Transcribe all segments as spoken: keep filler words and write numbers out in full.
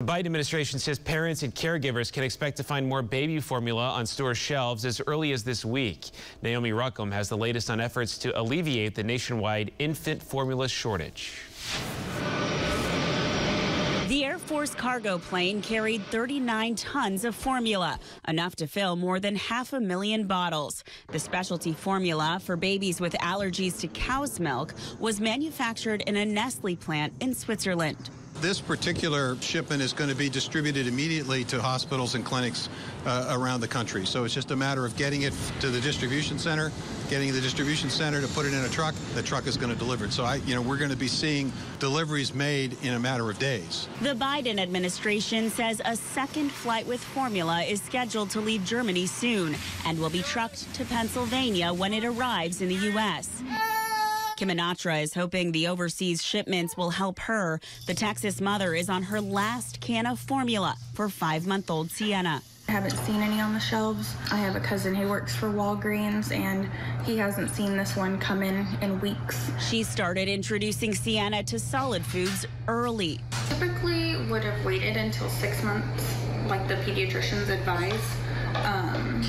The Biden administration says parents and caregivers can expect to find more baby formula on store shelves as early as this week. Naomi Ruckham has the latest on efforts to alleviate the nationwide infant formula shortage. The Air Force cargo plane carried thirty-nine tons of formula, enough to fill more than half a million bottles. The specialty formula for babies with allergies to cow's milk was manufactured in a Nestle plant in Switzerland. This particular shipment is going to be distributed immediately to hospitals and clinics uh, around the country. So it's just a matter of getting it to the distribution center, getting the distribution center to put it in a truck. The truck is going to deliver it. So, I, you know, we're going to be seeing deliveries made in a matter of days. The Biden administration says a second flight with formula is scheduled to leave Germany soon and will be trucked to Pennsylvania when it arrives in the U S Kim Inatra is hoping the overseas shipments will help her. The Texas mother is on her last can of formula for five-month-old Sienna. I haven't seen any on the shelves. I have a cousin who works for Walgreens, and he hasn't seen this one come in in weeks. She started introducing Sienna to solid foods early. Typically would have waited until six months, like the pediatricians advise. Um,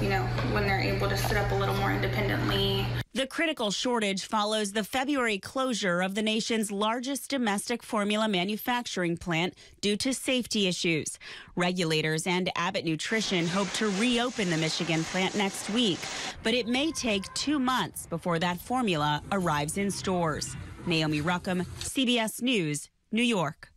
you know, when they're able to sit up a little more independently. The critical shortage follows the February closure of the nation's largest domestic formula manufacturing plant due to safety issues. Regulators and Abbott Nutrition hope to reopen the Michigan plant next week, but it may take two months before that formula arrives in stores. Naomi Ruckham, C B S News, New York.